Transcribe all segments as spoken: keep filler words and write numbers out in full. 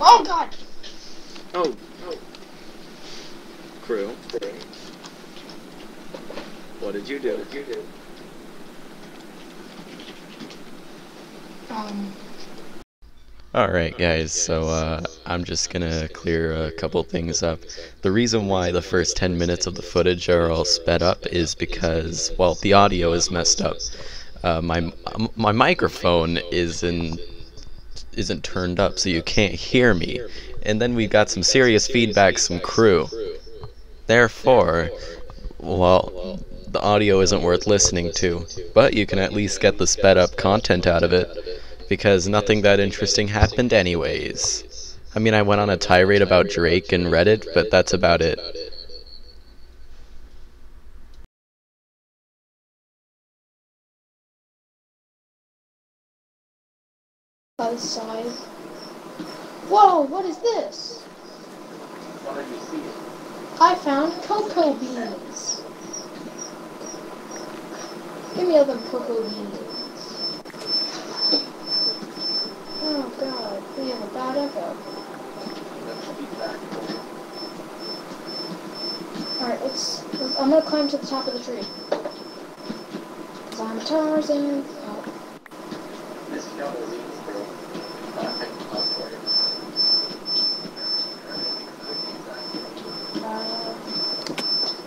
Oh god! Oh. oh. Crew. What did you do? What did you do? Um. Alright guys, so uh, I'm just gonna clear a couple things up. The reason why the first ten minutes of the footage are all sped up is because, well, the audio is messed up. Uh, my my microphone is in, isn't turned up, so you can't hear me. And then we've got some serious feedback from Crew. Therefore, well, the audio isn't worth listening to, but you can at least get the sped up content out of it, because nothing that interesting happened anyways. I mean, I went on a tirade about Drake and Reddit, but that's about it. Outside. Whoa, what is this? What did you see? I found cocoa beans. Give me other cocoa beans. Oh god, we have a bad echo. Alright, let's, let's... I'm gonna climb to the top of the tree. Cause I'm Tarzan. Oh. Uh,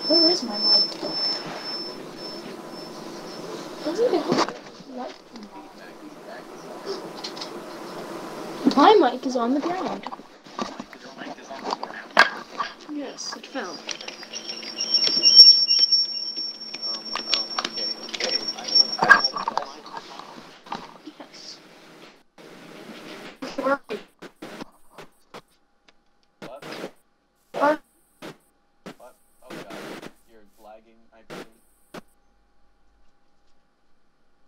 where is my mic? Doesn't it help? What? My mic is on the ground. Yes, it fell. Yes. What? What? What? Oh god. You're lagging, I believe.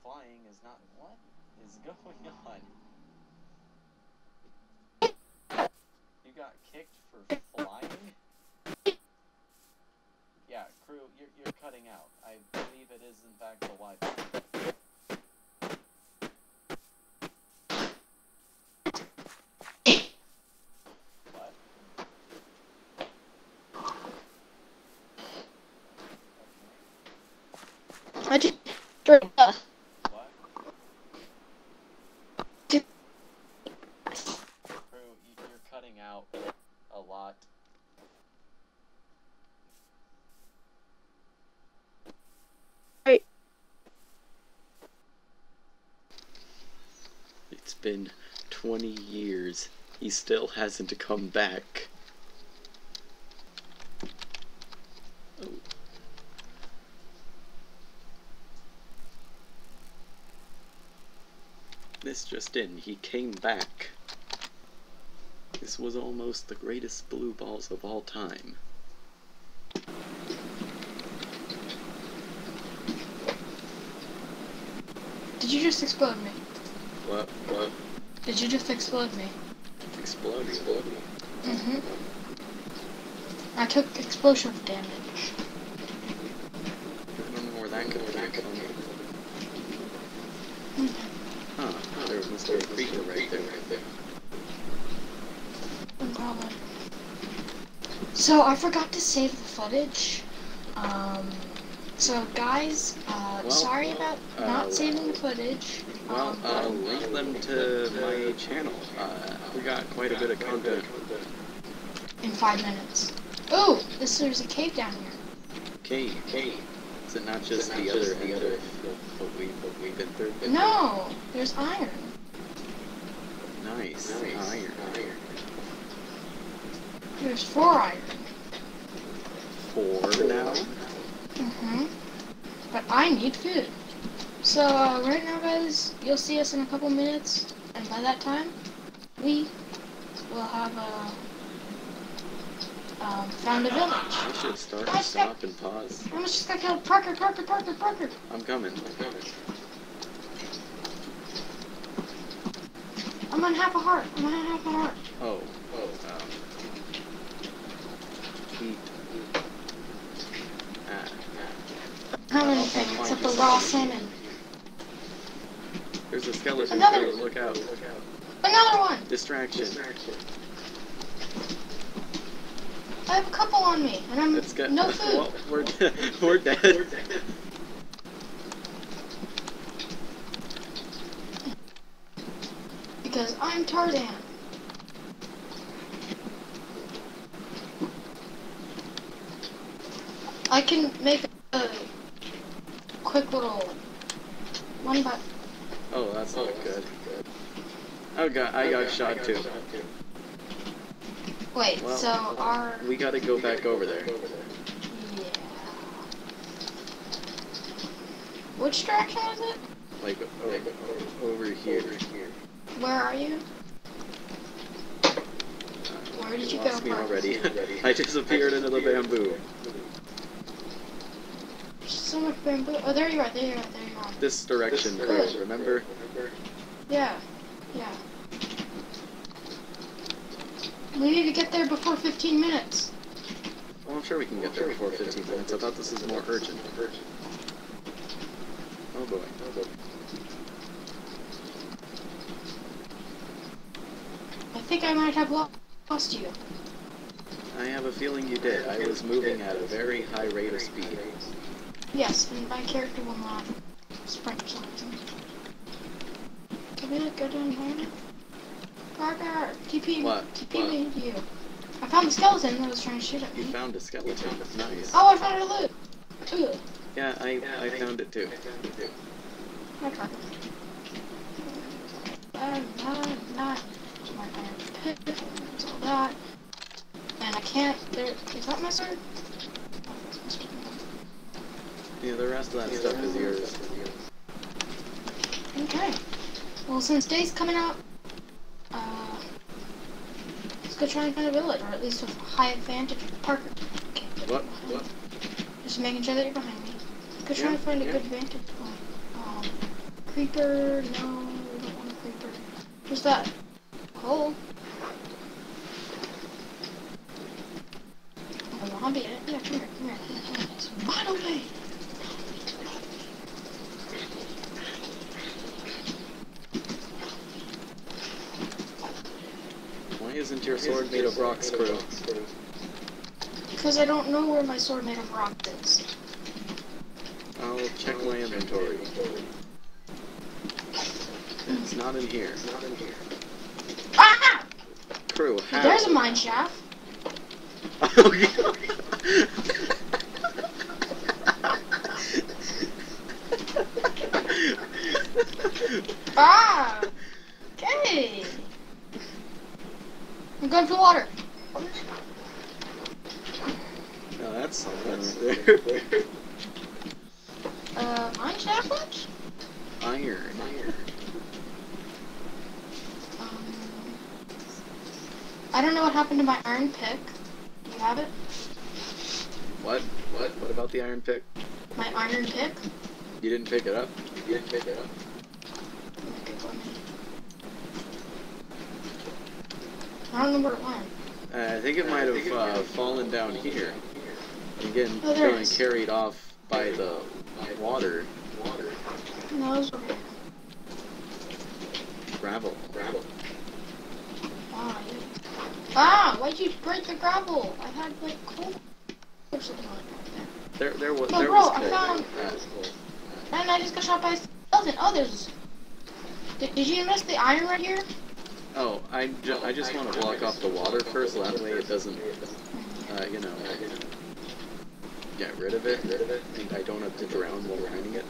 Flying is not... What is going on? Got kicked for flying? Yeah, Crew, you're, you're cutting out. I believe it is, in fact, the Wi-Fi. What? Okay. I just... Uh. It's been twenty years. He still hasn't come back. Oh. This just in, he came back. This was almost the greatest blue balls of all time. Did you just explode me? What? What? Did you just explode me? Explode? Explode me? Mm-hmm. I took explosion damage. I don't know where that goes. That goes. Mm-hmm. Huh. Oh, there must be a creature right there, right there. No problem. So, I forgot to save the footage. Um... So, guys, uh, well, sorry about uh, not saving the footage. Well, um, uh, link them to my channel. Uh, we got quite a bit of content. In five minutes. Oh, this there's a cave down here. Cave, cave. Is it not just it not the just other, the other, what, we, what we've been through? Been no, through? There's iron. Nice, nice. Iron, iron. There's four iron. Four, four. Now? Mm-hmm. But I need food. So, uh, right now, guys, you'll see us in a couple minutes, and by that time, we will have, uh, um, found a village. I should start and stop and pause. I almost just got killed. Parker, Parker, Parker, Parker! I'm coming, I'm coming. I'm on half a heart, I'm on half a heart. Oh, oh, um... He... I don't know anything except the raw salmon. There's a skeleton. Another. Look out! Look out! Another one. Distraction. Distraction. I have a couple on me, and I'm That's good. no food. Well, we're, we're dead. We're dead. Because I'm Tarzan. I can make a quick little one by. Oh, that's not good. Oh god, I got shot too. Wait, well, so our... We gotta go back over there. Yeah. Which direction is it? Like, over, over here. Where are you? Uh, Where did you go from? Already. I just appeared into the bamboo. There's so much bamboo. Oh, there you are, there you are, there you are. This direction, this direction. remember? Yeah, yeah. We need to get there before fifteen minutes. Well, I'm sure we can get there before fifteen minutes. I thought this was more urgent. Oh boy. Oh boy. I think I might have lost you. I have a feeling you did. I was moving at a very high rate of speed. Yes, and my character will not sprint or something. Can we go down here now? Parker, T P, what? T P what? me you. I found a skeleton that was trying to shoot at me. You found a skeleton? That's nice. Oh, I found a loot! Ooh. Yeah, I, yeah I, I found it too. I found it too. My car. I'm not, not, my iron pick, all that. And I can't, there, is that my sword? Yeah, the rest of that yeah, stuff is yours. Okay. Well, since day's coming out, Uh, let's go try and find a village, or at least with high advantage. Parker, okay, what? What? Just making sure that you're behind me. Go try yeah, and find yeah. a good vantage point. Um, creeper? No, we don't want a creeper. Where's that hole? Oh, a zombie in it? Yeah, come here, come here, come here. It's right away. Isn't your sword made of rocks, crew? Because I don't know where my sword made of rock is. I'll check my inventory. It's not in here. Not in here. Ah! Crew, how? There's a mine shaft. Oh, yeah. Ah! Okay. I'm going for water. Oh, that's something right there. uh, mine shaft much? Iron. Iron. Um, I don't know what happened to my iron pick. Do you have it? What? What? What about the iron pick? My iron pick? You didn't pick it up? You didn't pick it up? I don't know where it went. Uh, I think it might have uh, fallen down here. And getting oh, really carried off by the by water. Water. No, it was over here. Gravel. Gravel. Wow, yeah. Ah, why'd you break the gravel? I had like coal or something like that. There, there was. No, there bro, was coal. I found. Uh, and I just got shot by a skeleton. Oh, there's. Did, did you miss the iron right here? Oh, I, ju I just want to block off the water first, so that way it doesn't, uh, you know, get rid of it, rid of it, and I don't have to drown while we're mining it.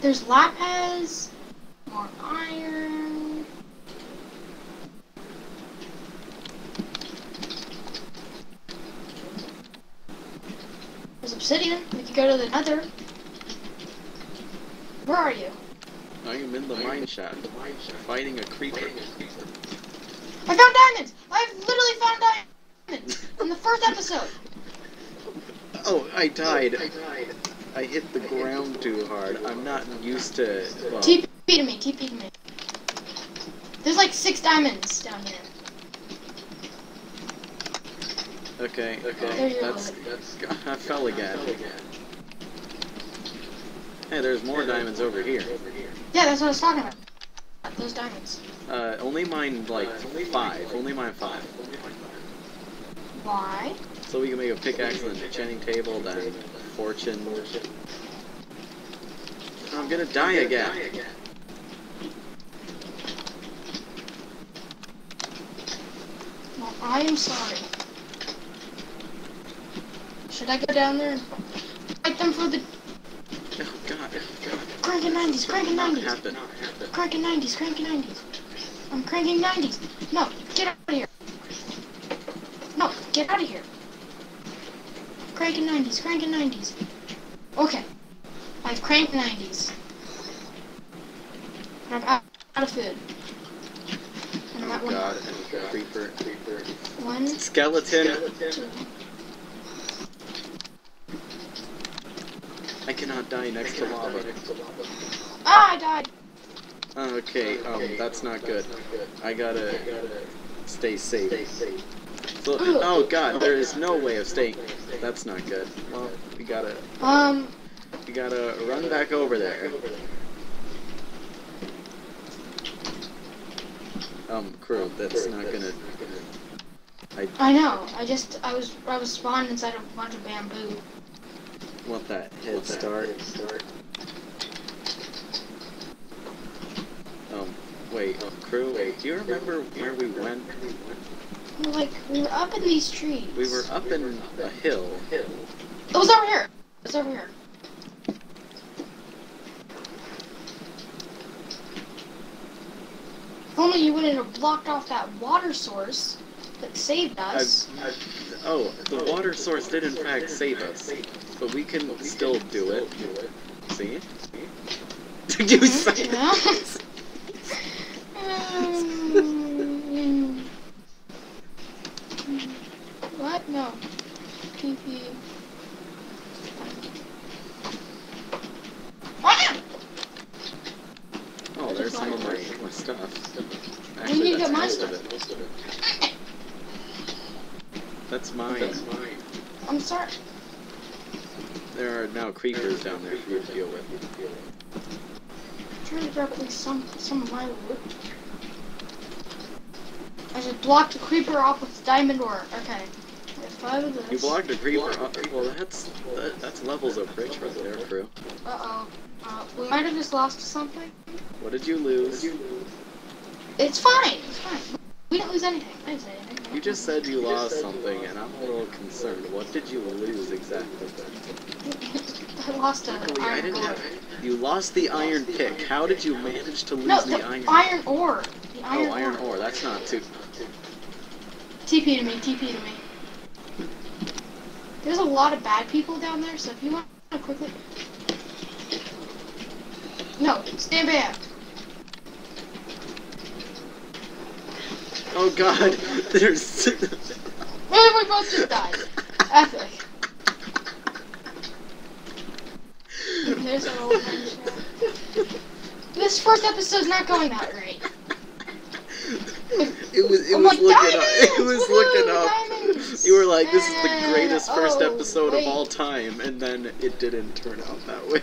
There's lapis, more iron. There's obsidian. We can go to the nether. Where are you? I am in the mine shaft, fighting a creeper. I found diamonds! I've literally found diamonds! In the first episode! Oh, I died. I died. I hit the ground too hard. I'm not used to... Well, T P to me, T P to me. There's like six diamonds down here. Okay, okay. Oh, that's, that's, I fell again. I fell again. Hey, there's more diamonds over here. Yeah, that's what I was talking about. those diamonds? Uh, only mine like uh, five. Only mine five. Why? So we can make a pickaxe and an enchanting table, then fortune. I'm gonna die again. Well, I am sorry. Should I go down there and fight them for the? Oh god, oh god. Cranking nineties, cranking nineties. Cranking nineties, cranking nineties. I'm cranking nineties. No, get out of here. No, get out of here. Cranking nineties, cranking nineties. Okay. I've cranked nineties. And I'm out, out of food. And I'm at one. God, and creeper, creeper. One. Skeleton. Skeleton. Two. I cannot die next to lava. Ah, I died! Okay, um, that's not good. I gotta stay safe. So, oh god, there is no way of staying. That's not good. Well, we gotta... Um... We gotta run back over there. Um, crew, that's not gonna... I, I know, I just... I was I was spawned inside a bunch of bamboo. Want that head start? Um, wait, um, crew, wait, do you remember where we went? Like, we were up in these trees. We were up in a hill. It was over here! It was over here. If only you wouldn't have blocked off that water source that saved us. I, I, oh, the water source did in fact save us. But we can still do it. See? Did you say that? What? No. P P. Oh, there's some of my, my stuff. Actually, you need to get my stuff. Most of it. That's mine. That's mine. I'm sorry. There are now creepers down there for you to deal with. I'm trying to grab at least some, some of my wood. I just blocked a creeper off with diamond ore. Okay. If I do this... You blocked a creeper off? Well, that's, that, that's levels of rich right there, crew. Uh-oh. Uh, we might have just lost something. What did you lose? Did you lose? It's fine. It's fine. We didn't lose anything. I didn't say anything. You just said you lost something, and I'm a little concerned. What did you lose exactly? I lost an Luckily, iron I didn't ore. Have, you lost the iron pick. How did you manage to lose no, the, the iron? iron ore. The iron oh, iron ore. ore. That's not too. T P to me. T P to me. There's a lot of bad people down there, so if you want to quickly. No, stand back. Oh god, there's... Well, we both just died. Epic. There's an old man. This first episode's not going that great. It was, it I'm was like, looking up. It was looking up. Diamonds! You were like, this is the greatest oh, first episode wait. of all time, and then it didn't turn out that way.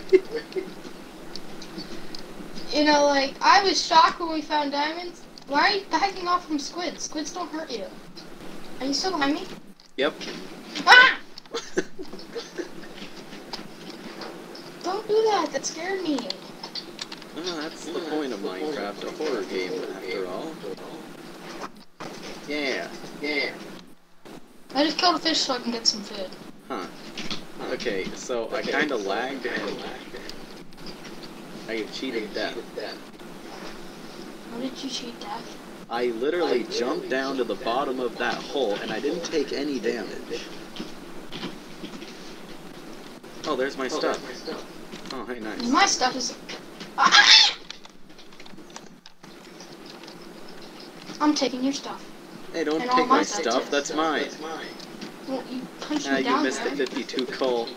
You know, like, I was shocked when we found diamonds. Why are you backing off from squids? Squids don't hurt you. Are you still behind me? Yep. Ah! Don't do that. That scared me. Oh, that's the point of Minecraft, a horror game after all. Yeah. Yeah. I just killed a fish so I can get some food. Huh. Okay, so I kind of lagged and I cheated death. How did you cheat death? I literally, I literally jumped down to the bottom of that hole, and I didn't take any damage. Oh, there's my oh, stuff. There's my stuff. Oh, hey, nice. My stuff is... Ah! I'm taking your stuff. Hey, don't and take my, my stuff. stuff. That's mine. That's mine. Well, you punched nah, me down you missed there. the fifty-two coal.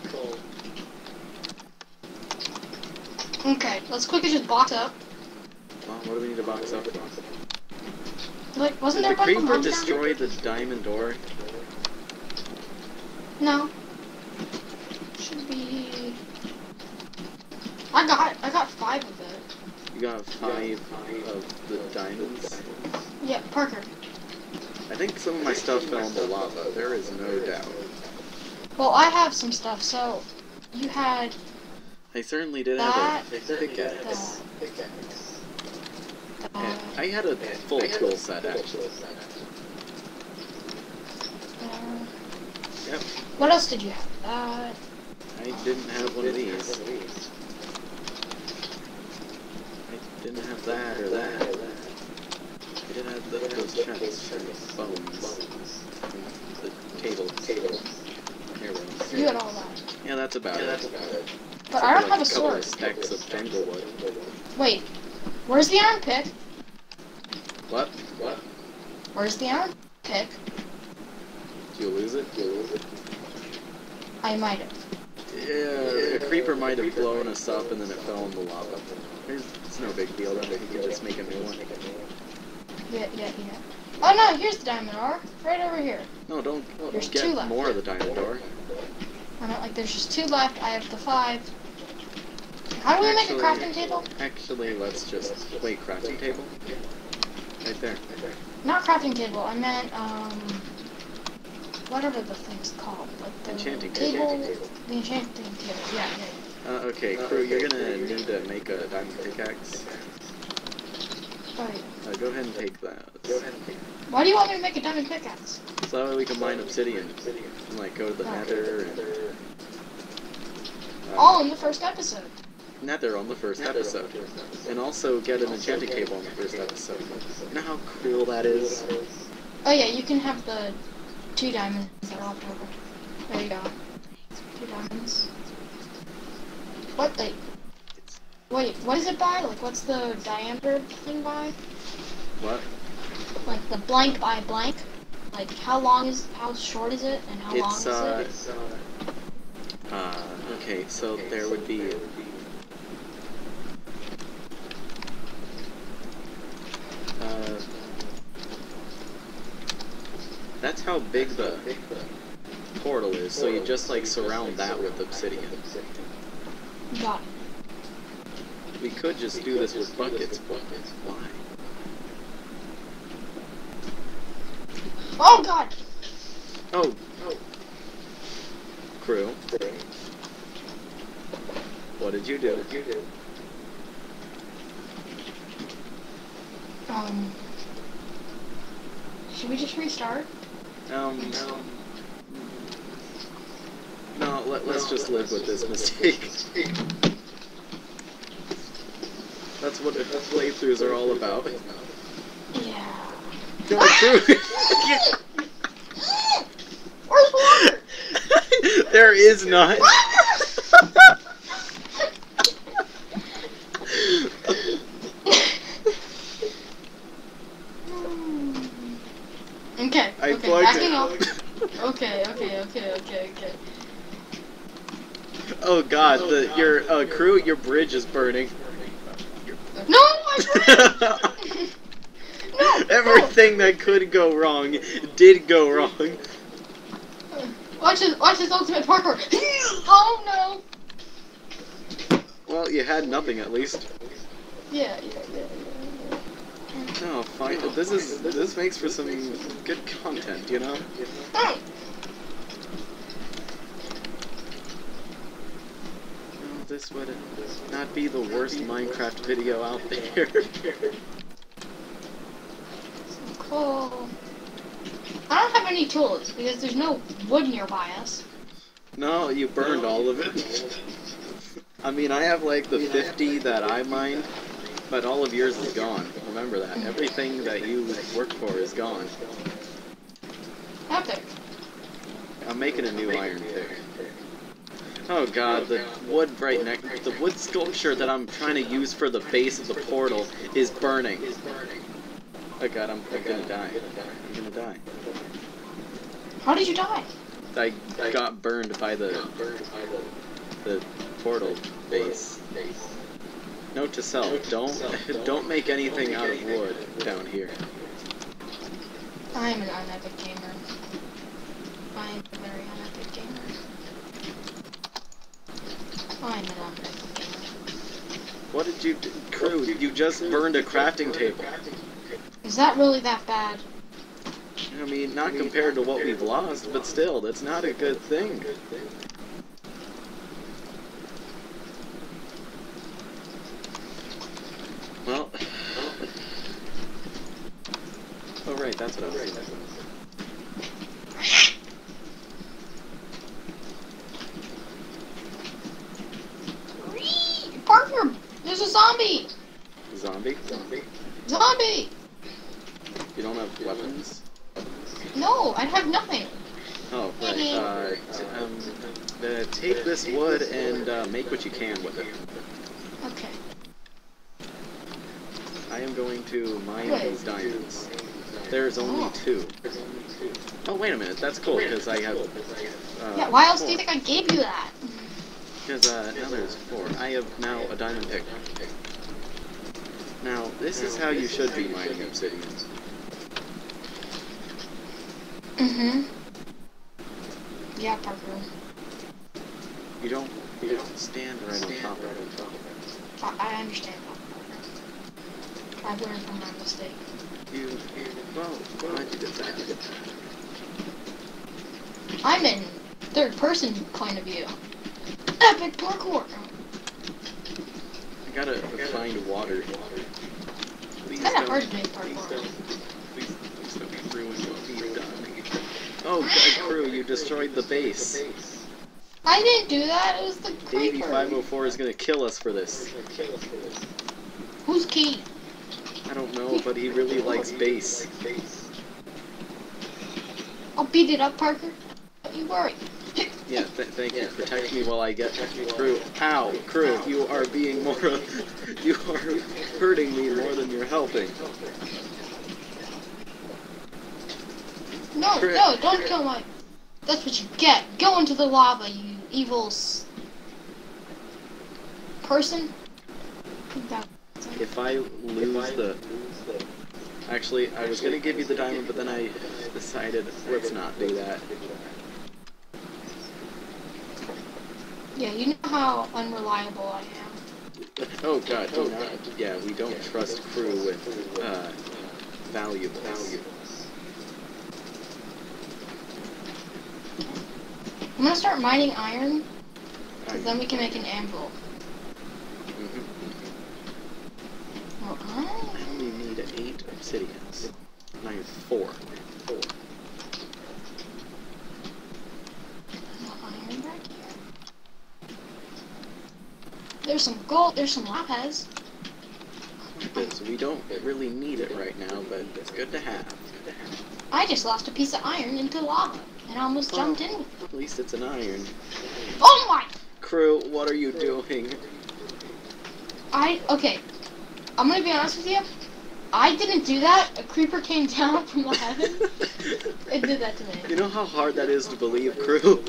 Okay, let's quickly just box up. Well, what do we need to box up? Like, wasn't there a bunch of creeper destroy the diamond door? No. Should be... I got I got five of it. You got five, you got five of the diamonds? Yeah, Parker. I think some of my stuff fell in the lava, there is no doubt. Well, I have some stuff, so you had... I certainly did that, have a pickaxe. I had a full tool set, actually. Uh, yep. What else did you have? Uh, I didn't have one of these. I didn't have that or that or that. I didn't have the, those chests for the bones. The table. table. You had all that. Yeah, that's about yeah, it. That's about it. But Except I don't like have a, a sword. Of stacks of tanglewood. Wait, where's the iron pick? What? What? Where's the iron pick? Did you lose it? Did you lose it? I might have. Yeah, a creeper might have blown us up and then it fell in the lava. There's, it's no big deal, though. You could just make a new one. Yeah, yeah, yeah. Oh no, here's the diamond ore. Right over here. No, don't well, there's get two left. More of the diamond ore. I meant like there's just two left. I have the five. How do we actually, make a crafting table? Actually, let's just... Wait, crafting table? Yeah. Right there, right there. Not crafting table. I meant, um... whatever the thing's called. Like the enchanting table. table. The enchanting table. Yeah, yeah. Uh, okay, crew, uh, okay, you're gonna need to make a diamond pickaxe. Oh, yeah. uh, go ahead and take that. Go ahead and take that. Why do you want me to make a diamond pickaxe? So that way we can mine obsidian. And like go to the oh, nether okay. and... Uh, All in the first episode. Nether on the first nether episode. The first episode. And also get an enchanting table on the first episode. You know how cool that is? Oh yeah, you can have the two diamonds that are left over. There you go. Two diamonds. What the... Wait, what is it by? Like, what's the diameter thing by? What? Like the blank by blank. Like, how long is, how short is it, and how it's, long uh, is it? It's, uh, uh, okay, so okay, there so would be. There would be uh, that's how big the portal is. So you just like surround that with obsidian. Got it. We could just we do could this just with buckets, but why? Oh god! Oh. oh. Crew. What did you do? What did you do? Um. Should we just restart? Um, no. No, let, let's no, just live let's with just this mistake. That's what playthroughs are all about. Yeah. Go ah! Where's water? There is not. Okay. I okay. Backing off. Okay. Okay. Okay. Okay. Okay. Oh God! Oh, the God. your uh, crew, your bridge is burning. No, my bridge! No! Everything no. that could go wrong did go wrong. Watch his, watch his ultimate parkour. Oh no! Well, you had nothing at least. Yeah, yeah, yeah. yeah. No, fine. No, this is this makes for some good content, you know. Mm. This would not be the worst Minecraft video out there. Cool. I don't have any tools because there's no wood nearby us. No, you burned no. all of it. I mean, I have like the fifty that I mined, but all of yours is gone. Remember that. Everything that you work for is gone. Out there. I'm making a new iron pick. Oh god, the wood right next, the wood sculpture that I'm trying to use for the base of the portal is burning. Oh god, I'm, I'm gonna die. I'm gonna die. How did you die? I got burned by the the portal base. Note to self: don't don't make anything out of wood down here. I'm an unepic gamer. I'm very unepic gamer. I'm an unepic gamer. What did you do, crew? You just burned a crafting table. Is that really that bad? I mean, not compared to what we've lost, but still, that's not a good thing. Well, oh right, that's what I was saying. There's a zombie! Zombie? Zombie? Zombie! You don't have weapons? No, I have nothing. Oh, right. Uh, um, uh, take this wood and uh, make what you can with it. Okay. I am going to mine those diamonds. There's only oh. two. Oh, wait a minute. That's cool, because I have... Uh, yeah, why else four. do you think I gave you that? Because uh, now there's four. I have now a diamond pick. Now, this is how you should be mining obsidian. Mm-hmm. Yeah, Parker. You don't, you don't stand right on top of it. I understand that. I've learned from my mistake. You, you, well, why'd you do that? I'm in third-person point of view. Epic parkour! I gotta find water. It's kinda hard to make parkour. Please, please don't ruin what we've done. Oh, crew, you destroyed the base. I didn't do that, it was the creeper. Davey five oh four is gonna kill us for this. Who's Kate? I don't know, but he really likes base. I'll beat it up, Parker. Don't you worry. Yeah, th thank yeah, you. Protect thank me you. while I get crew. Ow, crew, Ow. you are being more of, you are hurting me more than you're helping. No, Crit. no, don't kill my... That's what you get. Go into the lava, you evil... S person? If I lose the... Actually, I was gonna give you the diamond, but then I decided, let's not do that. Yeah, you know how unreliable I am. Oh god, oh god. Yeah, we don't yeah, trust we don't crew trust with, uh, valuables. valuables. I'm gonna start mining iron, because then we can make an anvil. Mm-hmm. Well, I... I only need eight obsidians, and I have four. four. There's some gold, there's some lapis. We don't really need it right now, but it's good to have. I just lost a piece of iron into lava, and I almost well, jumped in with it. At least it's an iron. Oh my! Crew, what are you doing? I, okay. I'm gonna be honest with you. I didn't do that. A creeper came down from the heaven. It did that to me. You know how hard that is to believe, crew?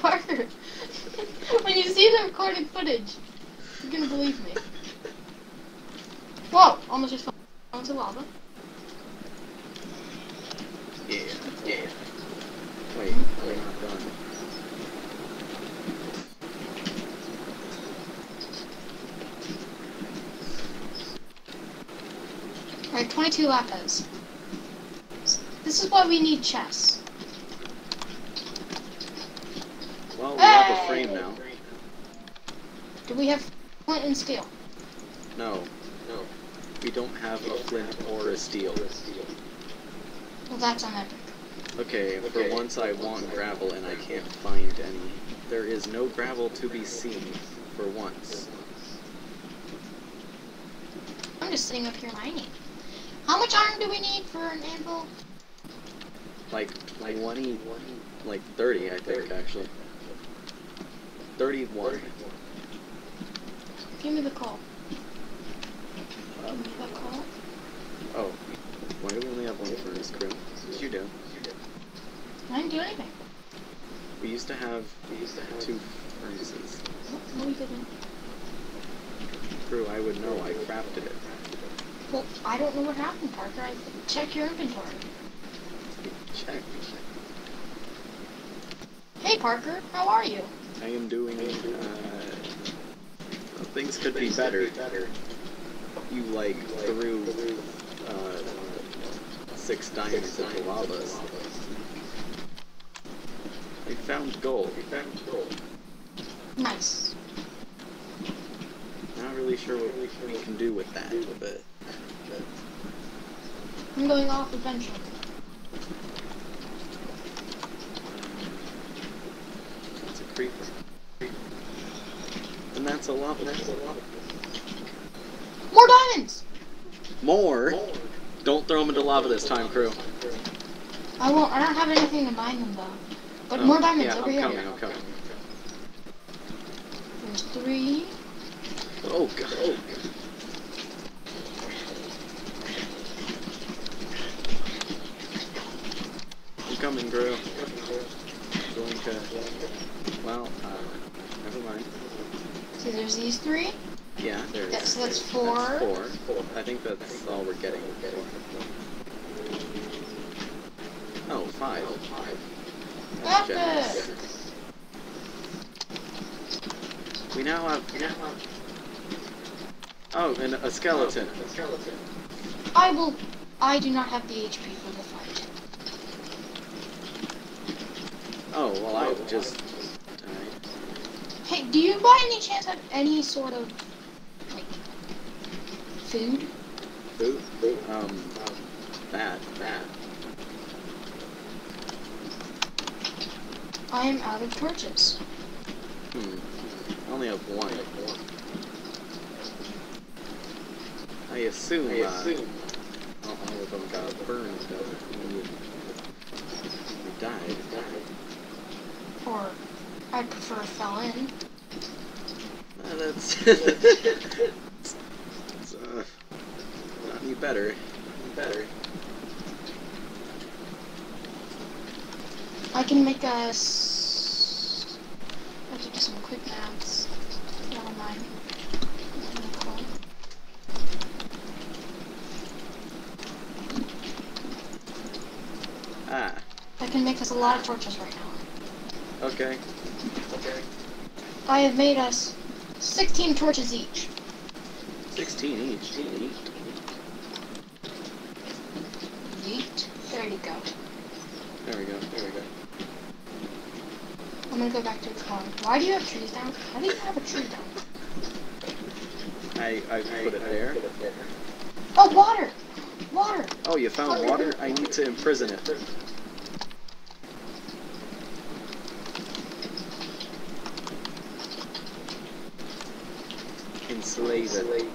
Parker. When you see the recorded footage, you're gonna believe me. Whoa! Almost just fell into lava. Yeah, yeah. Wait, we're not done. Alright, twenty-two lapis. This is why we need chests. Well, we hey! have a frame now. Do we have flint and steel? No. No. We don't have a flint or a steel. Well, that's unepic. Okay, okay, for once I want gravel and I can't find any. There is no gravel to be seen, for once. I'm just sitting up here mining. How much iron do we need for an anvil? Like, like twenty, like thirty, I think, actually. thirty-one. Give me the call. Uh, Give me the call. Oh. Why do we only have one furnace, crew? You do. I didn't do anything. We used to have, we used to have two furnaces. No, we didn't. Crew, I would know. I crafted it. Well, I don't know what happened, Parker. I check your inventory. Check. Hey, Parker. How are you? I am doing, uh, things could be better. You like threw uh, six diamonds into lava. We found gold. We found gold. Nice. Not really sure what we, we can do with that, but. I'm going off adventure. That's a creeper. And that's a lava. That's a lava. More diamonds! More? More? Don't throw them into lava this time, crew. I won't. I don't have anything to mine them, though. But um, more diamonds yeah, over I'm here. Coming, I'm coming. There's three. Oh, God. Oh, God. Coming, bro. Going to. Well, uh, never mind. So there's these three? Yeah, there's. That, so that's four. That's four. four. I think that's all we're getting. We're getting. Oh, five. Oh, five. That's generous. It. We now have. We now have. Oh, and a skeleton. Oh, a skeleton. I will. I do not have the H P for the fight. Oh, well, I just died. Hey, do you by any chance have any sort of, like, food? Food? Food? Um, um that, that. I am out of torches. Hmm. I only have one. I assume, I assume. Uh, all of them got burned, though. They died, they died. Or, I prefer fell in. Uh, that's... it's, uh... Not any better. Not better. I can make a... S I have to do some quick maps. Never mind. Ah. I can make us a lot of torches right now. Okay. Okay. I have made us sixteen torches each. Sixteen each. Eight. Eight. There you go. There we go. There we go. I'm gonna go back to the car. Why do you have trees down? Why do you have a tree down? I I put it there. Oh, water! Water! Oh, you found water? water? I need to imprison it. Enslave it.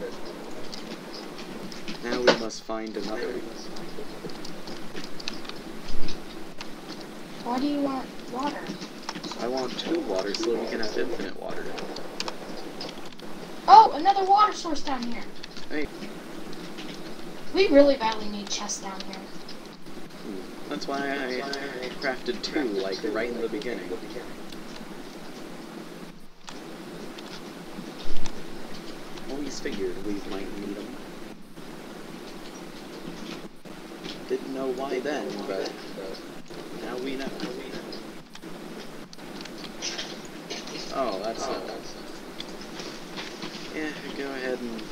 Now we must find another. Why do you want water? I want two water so that we can have infinite water. Oh, another water source down here. Hey. We really badly need chests down here. Hmm. That's why I crafted two, like, right in the beginning. Always figured we might need them. Didn't know why then, but now we know. Oh, that's oh. it. Yeah, go ahead and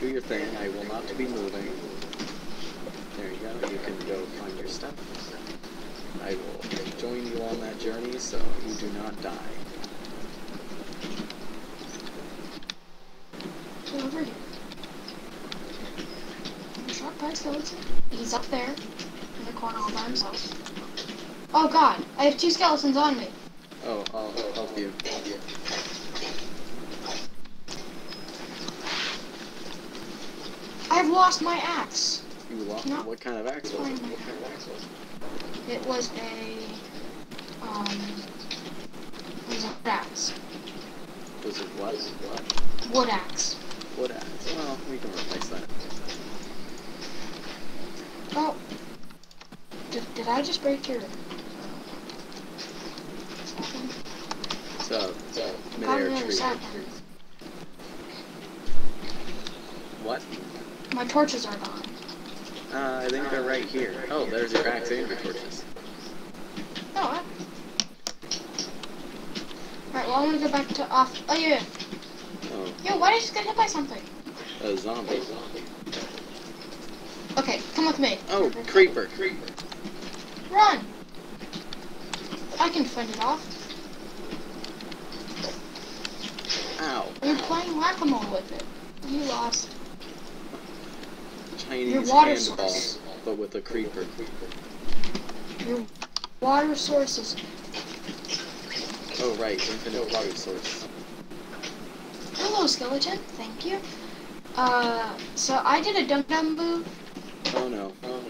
do your thing. I will not be moving. There you go. You can go find your stuff. I will join you on that journey, so you do not die. Over here. I'm shot by a skeleton. He's up there in the corner all by himself. Oh God, I have two skeletons on me. Oh, I'll, I'll help you. Help you. I've lost my axe. You lost? No. What kind of axe was it? What kind of axe was it? It was a um. It was a wood axe. Was it what? What? Wood axe. Wood axe. Well, we can replace that. Oh. Did, did I just break your... Something? So, so mid-air tree. What? My torches are gone. Uh, I think they're right here. Oh, there's your axe and your torches. Oh, I... Alright, well I'm gonna go back to off... Oh, yeah! Oh. Yo, why did I just get hit by something? A zombie. A zombie. Okay, come with me. Oh, creeper, creeper. Run! I can fend it off. Ow. You're playing whack-a-mole with it. You lost. Chinese Your water source. Ball, but with a creeper. Your water sources. Oh, right, infinite water source. Hello, skeleton. Thank you. Uh, so I did a dum-dum boo. Oh no, oh no.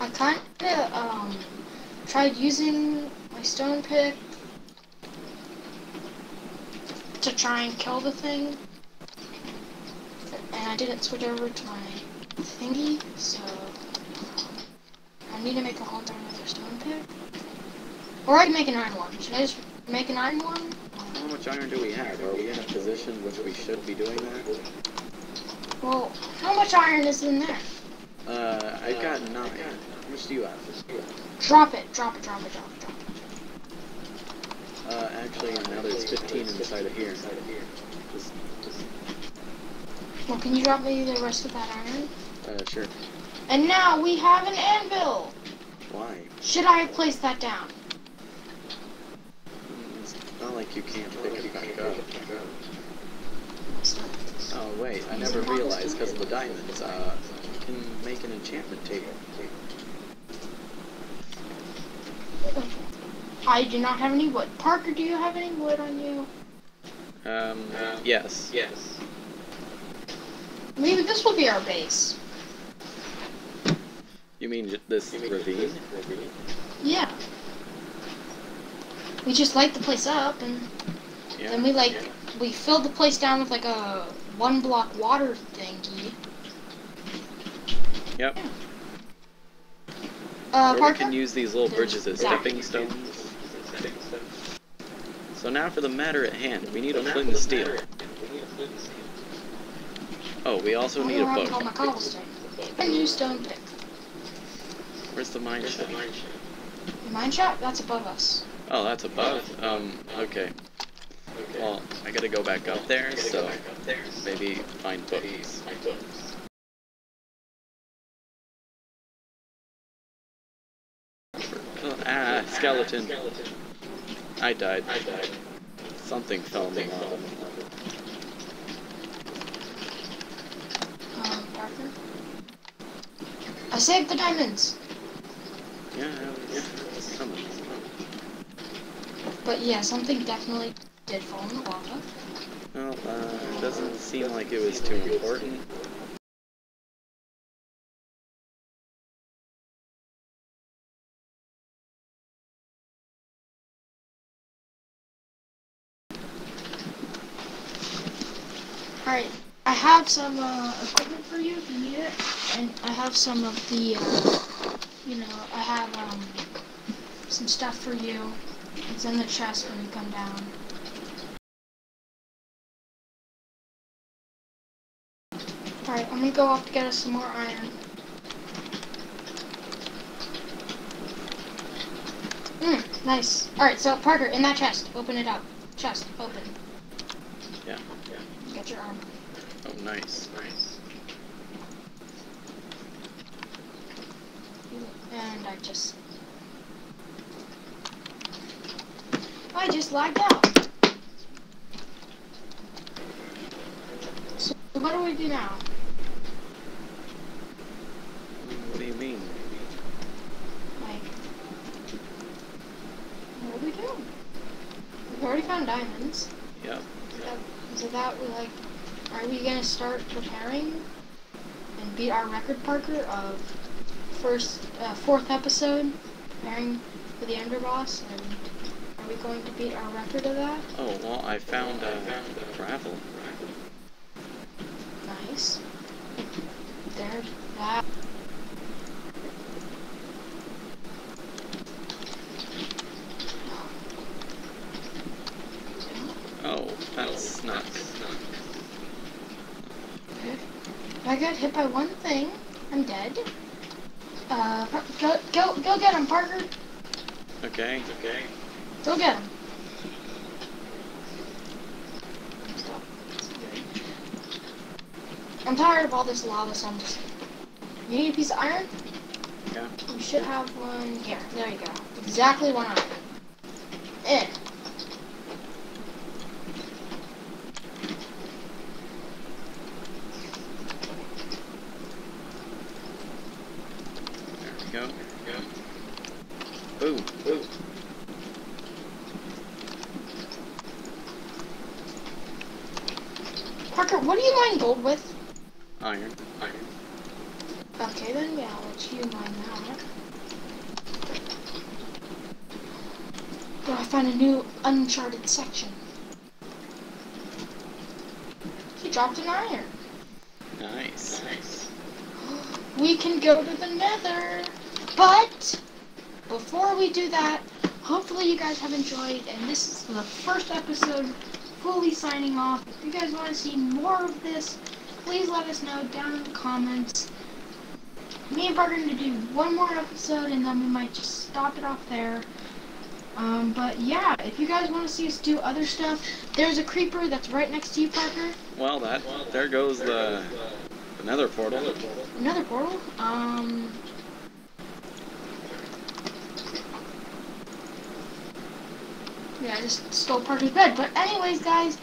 I kinda, um, tried using my stone pick to try and kill the thing. And I didn't switch over to my thingy, so I need to make a whole darn other stone pick. Or I can make an iron one. Should I just make an iron one? How much iron do we have? Are we in a position which we should be doing that? Well, how much iron is in there? Uh, I got nine. How much do you have? Drop it, drop it, drop it, drop it, drop it. Uh, actually, now there's fifteen inside of here. Inside of here. Just, just... Well, can you drop me the rest of that iron? Uh, sure. And now we have an anvil! Why? Should I have placed that down? It's not like you can't pick it back up. Oh, wait, I never realized because of the diamonds. Uh, you can make an enchantment table. I do not have any wood. Parker, do you have any wood on you? Um, uh, yes, yes. Maybe this will be our base. You mean this you mean ravine? ravine? Yeah. We just light the place up and yeah. then we like... Yeah. We filled the place down with like a one block water thingy. Yep. Yeah. Uh, or we can use these little bridges as stepping stones. So now for the matter at hand, we need a flint and steel. Oh, we also need a book. A new stone pick. Where's the mine shaft? The mine shaft? That's above us. Oh, that's above? Um, okay. Well, I gotta go back up there, so maybe find books. Ah, skeleton. I died. Something fell me on. Um, Parker? I saved the diamonds! Yeah, it was, it was coming. But yeah, something definitely... did fall in the lava. Well, uh, it doesn't seem like it was too important. Alright, I have some uh, equipment for you if you need it, and I have some of the, uh, you know, I have um, some stuff for you. It's in the chest when you come down. Alright, I'm gonna go off to get us some more iron. Mmm, nice. Alright, so Parker, in that chest, open it up. Chest, open. Yeah, yeah. Get your armor. Oh, nice, nice. And I just... I just lagged out. So, what do we do now? What do you mean? Like, what do we do? We've already found diamonds. Yep. So that we like, are we gonna start preparing and beat our record, Parker, of first, uh, fourth episode, preparing for the Ender Boss? And are we going to beat our record of that? Oh well, I found uh, gravel. Nice. There's that. Oh, that's not good. I got hit by one thing. I'm dead. Uh, go, go, go get him, Parker. Okay, okay. Go get him. Stop. I'm tired of all this lava, so I'm just... You need a piece of iron? Yeah. You should have one here. There you go. Exactly one iron. Eh. There we go. There we go. Ooh, ooh. Parker, what do you mine gold with? Iron. Iron. Okay, then, yeah, I'll let you mine that. Oh, I found a new uncharted section. He dropped an iron. Nice. Nice. We can go to the Nether. But before we do that, hopefully you guys have enjoyed, and this is the first episode fully signing off. If you guys want to see more of this, please let us know down in the comments. Me and Bart are going to do one more episode, and then we might just stop it off there. Um, but yeah, if you guys want to see us do other stuff, there's a creeper that's right next to you, Parker. Well, that there goes the another portal. Another portal. Um. Yeah, I just stole Parker's bed. But anyways, guys.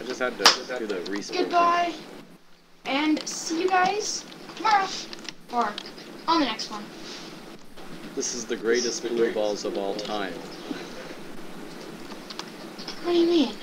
I just had to just do the research. Goodbye, and see you guys tomorrow. Or on the next one. This is the greatest blue balls of all time. What do you mean?